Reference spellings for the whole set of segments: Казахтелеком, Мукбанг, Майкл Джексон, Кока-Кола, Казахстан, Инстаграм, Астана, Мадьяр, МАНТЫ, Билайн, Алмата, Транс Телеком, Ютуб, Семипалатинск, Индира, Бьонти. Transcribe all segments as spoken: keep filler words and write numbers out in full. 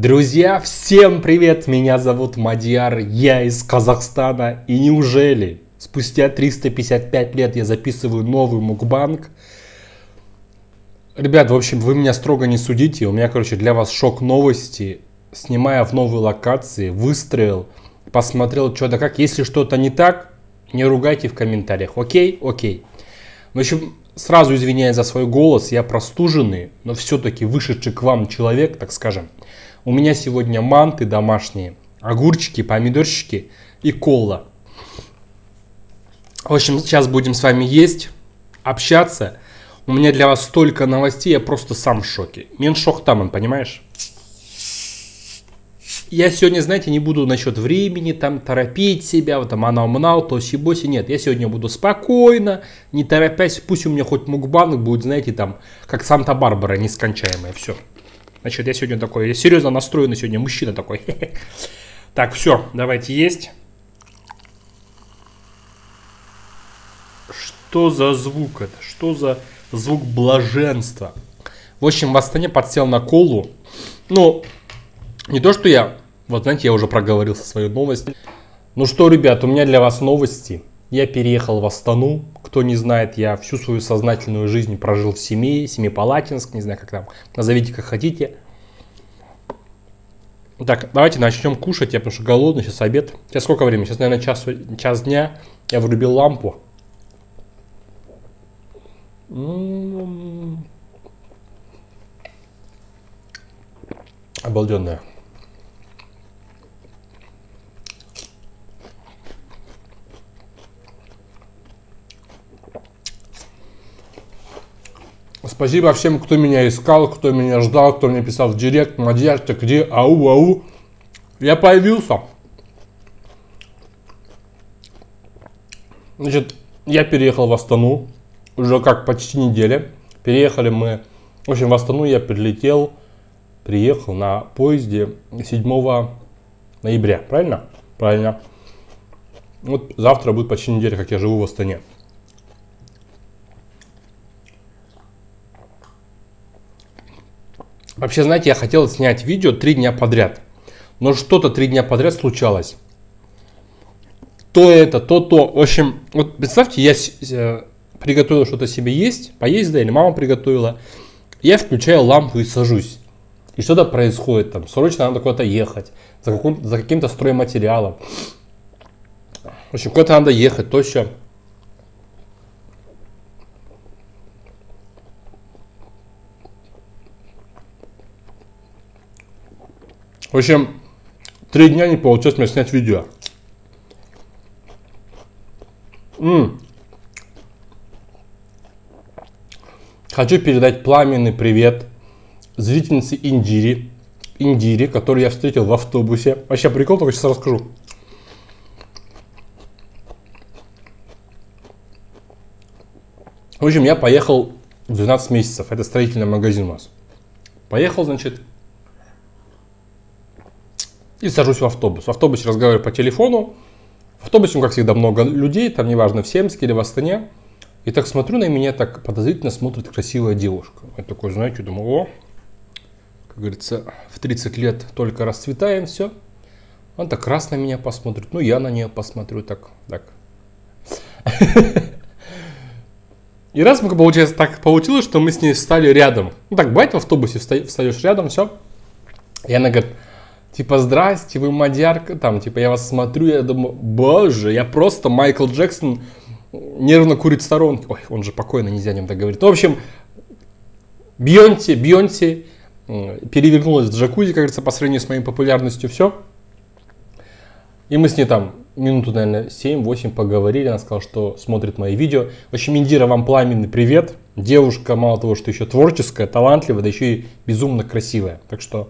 Друзья, всем привет! Меня зовут Мадьяр, я из Казахстана. И неужели спустя триста пятьдесят пять лет я записываю новый мукбанг? Ребят, в общем, вы меня строго не судите. У меня, короче, для вас шок новости. Снимая в новой локации, выстроил, посмотрел, что да как. Если что-то не так, не ругайте в комментариях. Окей? Окей. В общем, сразу извиняюсь за свой голос. Я простуженный, но все-таки вышедший к вам человек, так скажем. У меня сегодня манты домашние, огурчики, помидорчики и кола. В общем, сейчас будем с вами есть, общаться. У меня для вас столько новостей, я просто сам в шоке. Мен шок там, он, понимаешь? Я сегодня, знаете, не буду насчет времени, там, торопить себя, вот, там, анау-мнау, тоси-боси, нет. Я сегодня буду спокойно, не торопясь, пусть у меня хоть мукбанг будет, знаете, там, как Санта-Барбара, нескончаемая, все. Значит, я сегодня такой, я серьезно настроенный сегодня мужчина такой. Так, все, давайте есть. Что за звук это? Что за звук блаженства? В общем, в Астане подсел на колу. Ну, не то, что я... Вот, знаете, я уже проговорился свою новость. Ну что, ребят, у меня для вас новости. Я переехал в Астану. Кто не знает, я всю свою сознательную жизнь прожил в Семе, Семипалатинск, не знаю, как там, назовите, как хотите. Так, давайте начнем кушать, я потому что голодный, сейчас обед. Сейчас сколько времени? Сейчас, наверное, час, час дня. Я врубил лампу. М-м-м. Обалденная. Спасибо всем, кто меня искал, кто меня ждал, кто мне писал в директ. Мадьяр, ты где? Ау, ау. Я появился. Значит, я переехал в Астану. Уже как почти неделя. Переехали мы... В общем, в Астану я прилетел, приехал на поезде седьмого ноября. Правильно? Правильно. Вот завтра будет почти неделя, как я живу в Астане. Вообще, знаете, я хотел снять видео три дня подряд. Но что-то три дня подряд случалось. То это, то то. В общем, вот представьте, я приготовил что-то себе есть. Поесть, да, или мама приготовила. Я включаю лампу и сажусь. И что-то происходит там. Срочно надо куда-то ехать. За, каком, за каким-то стройматериалом. В общем, куда-то надо ехать, то еще. В общем, три дня не получилось мне снять видео. М-м. Хочу передать пламенный привет зрительнице Индире, Индире, которую я встретил в автобусе. Вообще прикол, только сейчас расскажу. В общем, я поехал в двенадцать месяцев. Это строительный магазин у нас. Поехал, значит... И сажусь в автобус. В автобусе разговариваю по телефону. В автобусе, как всегда, много людей. Там неважно, в Семске или в Астане. И так смотрю, на меня так подозрительно смотрит красивая девушка. Я такой, знаете, думаю, о, как говорится, в тридцать лет только расцветаем, все. Она так раз на меня посмотрит. Ну, я на нее посмотрю так, так. И раз, получается, так получилось, что мы с ней встали рядом. Ну, так бывает в автобусе, встаешь рядом, все. И она говорит... Типа, здрасте, вы Мадьярка, там, типа, я вас смотрю, я думаю, боже, я просто Майкл Джексон нервно курит в сторонке. Ой, он же покойно, нельзя о нем так говорить. В общем, Бьонти, Бьонти перевернулась в джакузи, как говорится, по сравнению с моей популярностью, все. И мы с ней там минуту, наверное, семь-восемь поговорили, она сказала, что смотрит мои видео. В общем, Индира, вам пламенный привет. Девушка, мало того, что еще творческая, талантливая, да еще и безумно красивая, так что...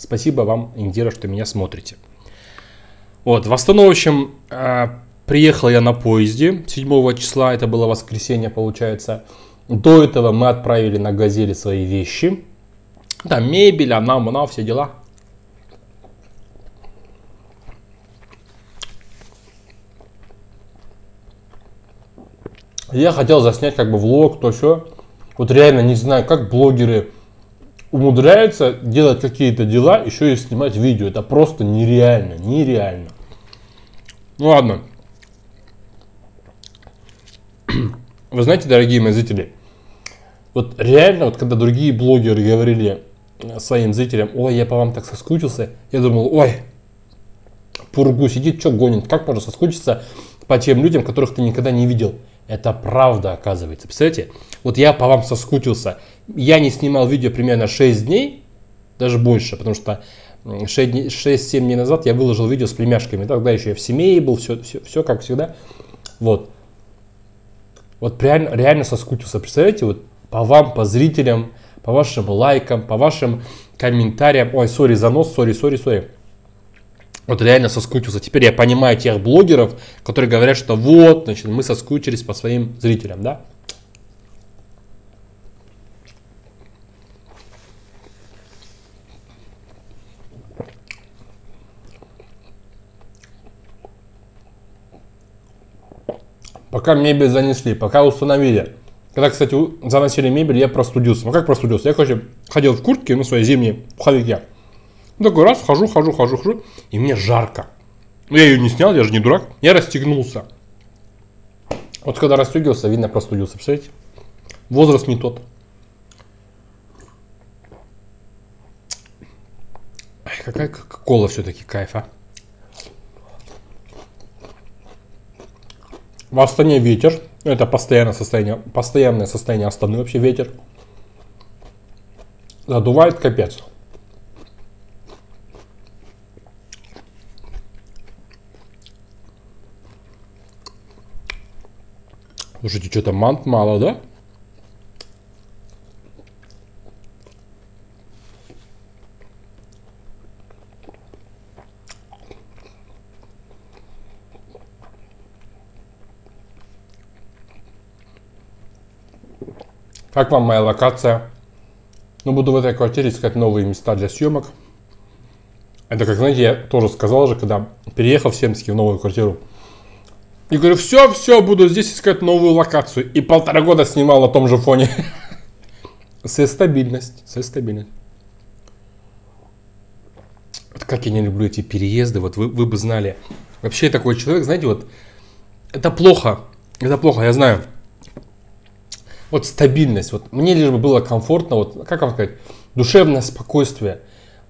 Спасибо вам, Индира, что меня смотрите. Вот, в Астану, в общем, приехал я на поезде седьмого числа, это было воскресенье, получается. До этого мы отправили на газели свои вещи. Там мебель, анам-анам, все дела. Я хотел заснять как бы влог, то все. Вот реально не знаю, как блогеры... умудряется делать какие-то дела, еще и снимать видео. Это просто нереально, нереально. Ну ладно. Вы знаете, дорогие мои зрители, вот реально, вот когда другие блогеры говорили своим зрителям: ой, я по вам так соскучился, я думал: ой, пургу сидит, что гонит, как можно соскучиться по тем людям, которых ты никогда не видел. Это правда, оказывается. Представляете? Вот я по вам соскучился. Я не снимал видео примерно шесть дней, даже больше, потому что шесть-семь дней назад я выложил видео с племяшками. Тогда еще я в семье был, все, все, все как всегда. Вот. Вот реально, реально соскучился. Представляете? Вот по вам, по зрителям, по вашим лайкам, по вашим комментариям. Ой, сори за нос, сори, сори, сори. Вот реально соскучился. Теперь я понимаю тех блогеров, которые говорят, что вот, значит, мы соскучились по своим зрителям, да? Пока мебель занесли, пока установили. Когда, кстати, заносили мебель, я простудился. Ну как простудился? Я, короче, ходил в куртке, ну, своей зимней, в халике. Такой раз, хожу, хожу, хожу, хожу, и мне жарко. Ну, я ее не снял, я же не дурак. Я расстегнулся. Вот когда расстегивался, видно, простудился. Представляете? Возраст не тот. Ай, какая кока-кола все-таки кайф, а. В Астане ветер. Это постоянное состояние, постоянное состояние Астаны. Вообще ветер. Задувает капец. Слушайте, что-то мант мало, да? Как вам моя локация? Ну, буду в этой квартире искать новые места для съемок. Это, как, знаете, я тоже сказал же, когда переехал в Семский в новую квартиру. И говорю: все, все, буду здесь искать новую локацию. И полтора года снимал на том же фоне. Со стабильность, со стабильность. Вот как я не люблю эти переезды, вот вы, вы бы знали. Вообще такой человек, знаете, вот, это плохо, это плохо, я знаю. Вот стабильность, вот мне лишь бы было комфортно, вот, как вам сказать, душевное спокойствие.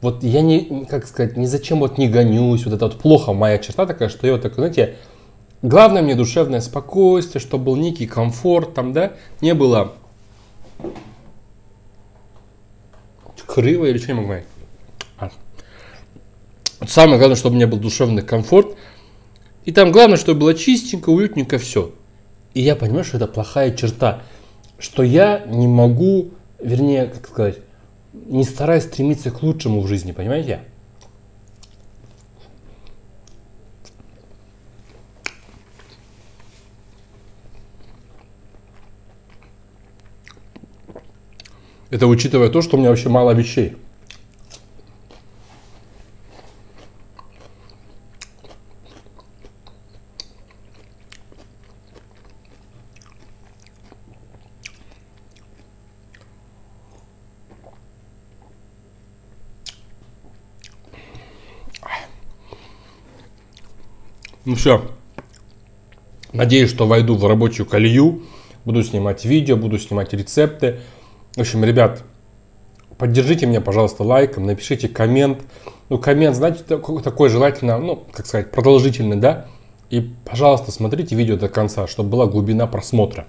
Вот я не, как сказать, ни зачем вот не гонюсь, вот это вот плохо, моя черта такая, что я вот так, знаете... Главное мне душевное спокойствие, чтобы был некий комфорт, там, да, не было крыва или что, не могу говорить. А. Вот самое главное, чтобы у меня был душевный комфорт. И там главное, чтобы было чистенько, уютненько, все. И я понимаю, что это плохая черта, что я не могу, вернее, как сказать, не стараюсь стремиться к лучшему в жизни, понимаете? Это учитывая то, что у меня вообще мало вещей. Ну все. Надеюсь, что войду в рабочую колею. Буду снимать видео, буду снимать рецепты. В общем, ребят, поддержите меня, пожалуйста, лайком, напишите коммент. Ну, коммент, знаете, такой, такой желательно, ну, как сказать, продолжительный, да? И, пожалуйста, смотрите видео до конца, чтобы была глубина просмотра.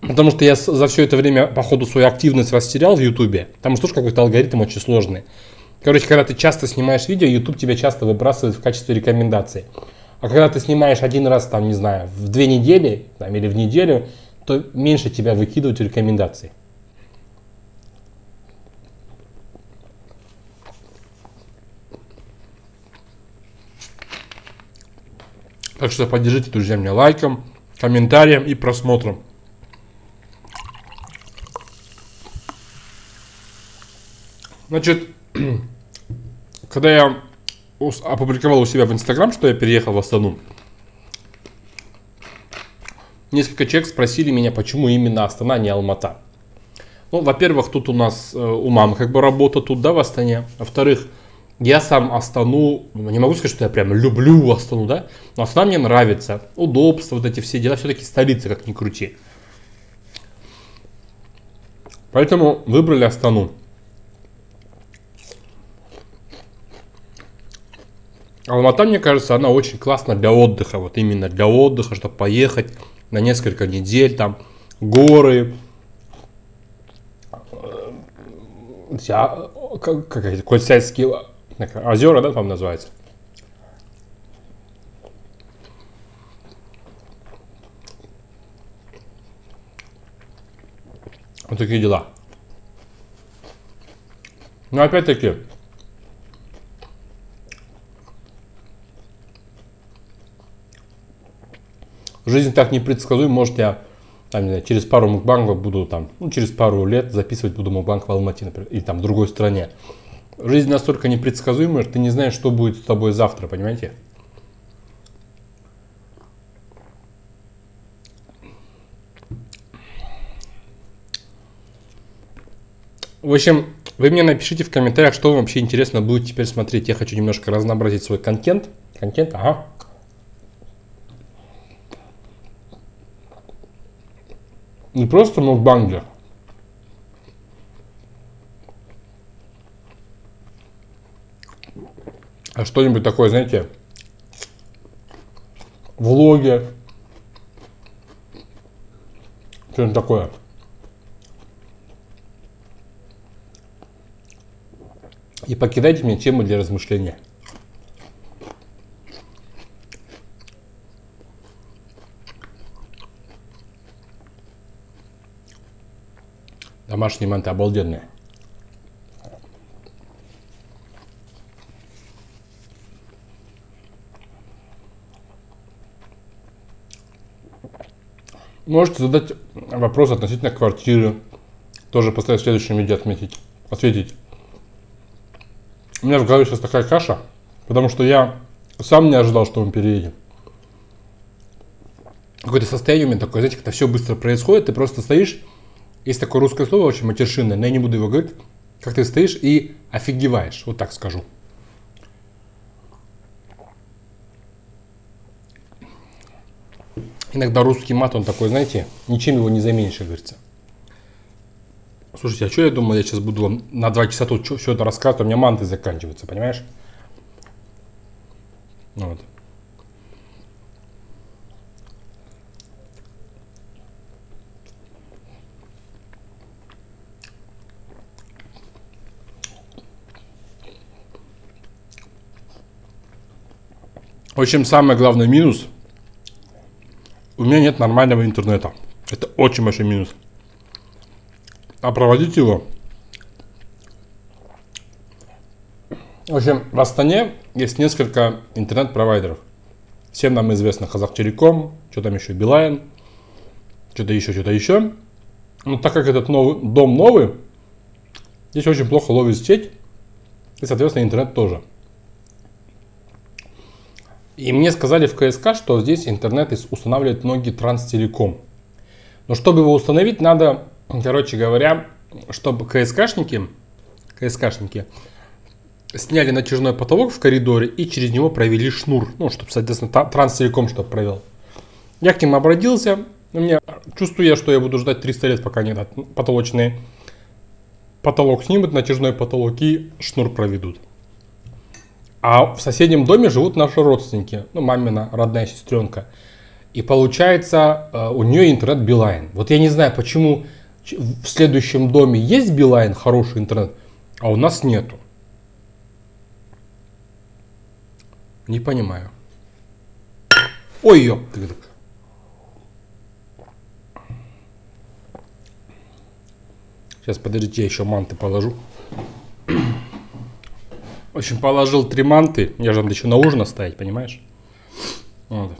Потому что я за все это время, походу, свою активность растерял в Ютубе. Там уж тоже какой-то алгоритм очень сложный. Короче, когда ты часто снимаешь видео, Ютуб тебя часто выбрасывает в качестве рекомендаций. А когда ты снимаешь один раз, там, не знаю, в две недели там, или в неделю, то меньше тебя выкидывают в рекомендации. Так что поддержите, друзья, меня лайком, комментарием и просмотром. Значит, когда я опубликовал у себя в Инстаграм, что я переехал в Астану, несколько человек спросили меня, почему именно Астана, а не Алмата. Ну, во-первых, тут у нас, у мамы как бы работа тут, да, в Астане. Во-вторых, я сам Астану, не могу сказать, что я прям люблю Астану, да, но Астана мне нравится. Удобство, вот эти все дела, все-таки столица, как ни крути. Поэтому выбрали Астану. Алмата, мне кажется, она очень классна для отдыха, вот именно для отдыха, чтобы поехать на несколько недель, там, горы, как, как эти кольцайские озера, да, там называется. Вот такие дела. Но опять-таки, жизнь так непредсказуема, может, я там, знаю, через пару мукбангов буду там, ну, через пару лет записывать буду мукбанг в Алмате, например, или там в другой стране. Жизнь настолько непредсказуема, что ты не знаешь, что будет с тобой завтра, понимаете? В общем, вы мне напишите в комментариях, что вам вообще интересно будет теперь смотреть. Я хочу немножко разнообразить свой контент. Контент, ага. Не просто мукбанги. А что-нибудь такое, знаете, влоги. Что-нибудь такое. И покидайте мне тему для размышления. Домашние манты обалденные. Можете задать вопрос относительно квартиры. Тоже поставить в следующем видео, отметить, ответить. У меня в голове сейчас такая каша, потому что я сам не ожидал, что мы переедем. Какое-то состояние у меня такое, знаете, когда все быстро происходит, ты просто стоишь. Есть такое русское слово, очень матершинное, но я не буду его говорить. Как ты стоишь и офигеваешь, вот так скажу. Иногда русский мат, он такой, знаете, ничем его не заменишь, как говорится. Слушайте, а что я думал, я сейчас буду вам на два часа тут все это рассказывать, у меня манты заканчиваются, понимаешь? Вот. В общем, самый главный минус, у меня нет нормального интернета. Это очень большой минус. А проводить его. В общем, в Астане есть несколько интернет-провайдеров. Всем нам известно Казахтелеком, что там еще, Билайн, что-то еще, что-то еще. Но так как этот новый, дом новый, здесь очень плохо ловит сеть. И, соответственно, интернет тоже. И мне сказали в КСК, что здесь интернет устанавливает многие Транс Телеком. Но чтобы его установить, надо, короче говоря, чтобы КСКшники, КСКшники сняли натяжной потолок в коридоре и через него провели шнур. Ну, чтобы, соответственно, Транс Телеком чтобы провел. Я к ним обратился. У меня чувствую я, что я буду ждать триста лет, пока нет потолочные. Потолок снимут, натяжной потолок и шнур проведут. А в соседнем доме живут наши родственники, ну, мамина родная сестренка. И получается, у нее интернет Билайн. Вот я не знаю, почему в следующем доме есть Билайн, хороший интернет, а у нас нету. Не понимаю. Ой, ёптык. Сейчас, подождите, я еще манты положу. В общем, положил три манты. Я же надо еще на ужин оставить, понимаешь? Вот.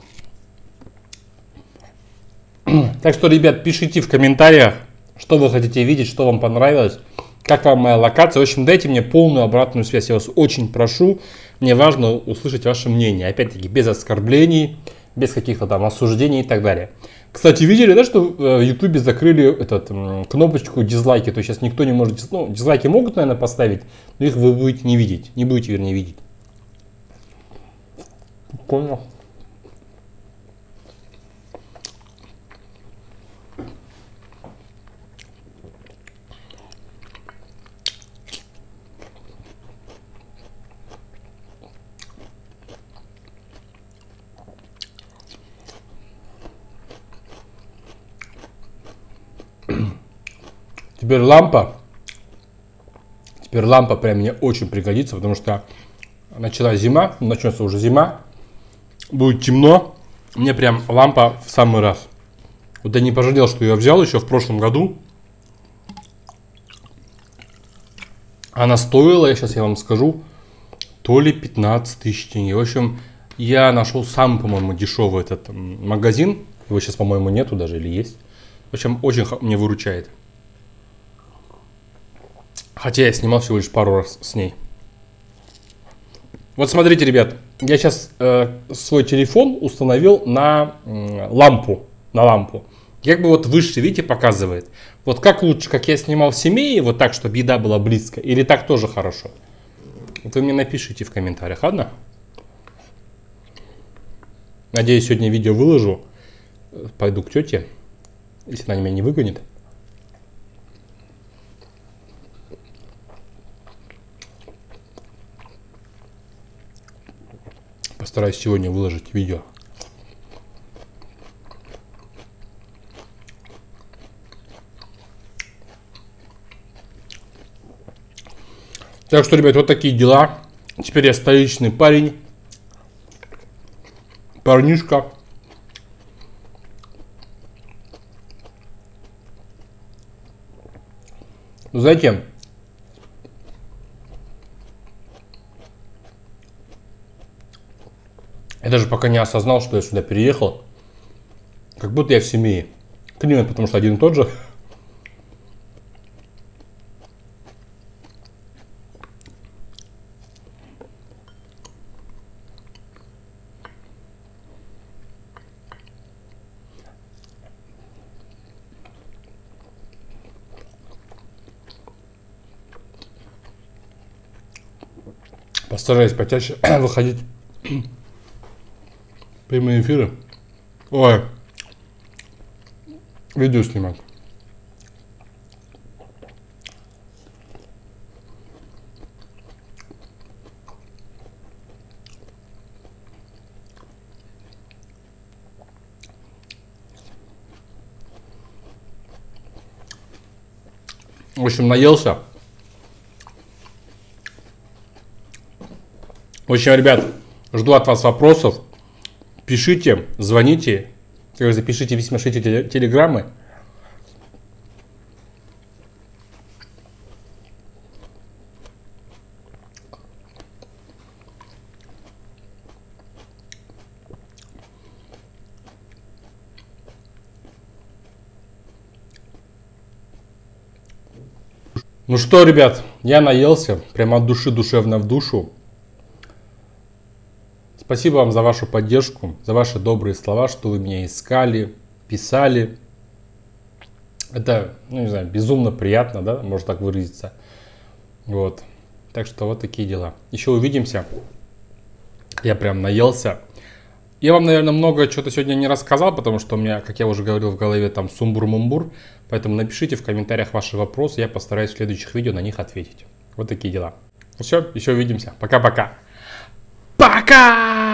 Так что, ребят, пишите в комментариях, что вы хотите видеть, что вам понравилось, как вам моя локация. В общем, дайте мне полную обратную связь. Я вас очень прошу. Мне важно услышать ваше мнение. Опять-таки, без оскорблений, без каких-то там осуждений и так далее. Кстати, видели, да, что в Ютубе закрыли этот, кнопочку дизлайки, то есть сейчас никто не может, ну, дизлайки могут, наверное, поставить, но их вы будете не видеть, не будете, вернее, видеть. Понял. Теперь лампа, теперь лампа прям мне очень пригодится, потому что началась зима, начнется уже зима, будет темно, мне прям лампа в самый раз. Вот я не пожалел, что я взял еще в прошлом году, она стоила, я сейчас я вам скажу, то ли пятнадцать тысяч тенге, в общем, я нашел сам, по-моему, дешевый этот магазин, его сейчас, по-моему, нету даже или есть, в общем, очень мне выручает. Хотя я снимал всего лишь пару раз с ней. Вот смотрите, ребят. Я сейчас э, свой телефон установил на э, лампу. На лампу. Как бы вот выше, видите, показывает. Вот как лучше, как я снимал в семье, вот так, чтобы еда была близко. Или так тоже хорошо. Вы мне напишите в комментариях, ладно? Надеюсь, сегодня видео выложу. Пойду к тете. Если она меня не выгонит. Постараюсь сегодня выложить видео. Так что, ребят, вот такие дела. Теперь я столичный парень. Парнишка. Затем... Я даже пока не осознал, что я сюда переехал. Как будто я в семье. Климат, потому что один и тот же. Постараюсь почаще выходить. Прямые эфиры. Ой. Видео снимать. В общем, наелся. В общем, ребят, жду от вас вопросов. Пишите, звоните, запишите письма, пишите телеграммы. Ну что, ребят, я наелся, прямо от души, душевно в душу. Спасибо вам за вашу поддержку, за ваши добрые слова, что вы меня искали, писали. Это, ну не знаю, безумно приятно, да, можно так выразиться. Вот. Так что вот такие дела. Еще увидимся. Я прям наелся. Я вам, наверное, много чего-то сегодня не рассказал, потому что у меня, как я уже говорил, в голове там сумбур-мумбур. Поэтому напишите в комментариях ваши вопросы, я постараюсь в следующих видео на них ответить. Вот такие дела. Все, еще увидимся. Пока-пока. Пока!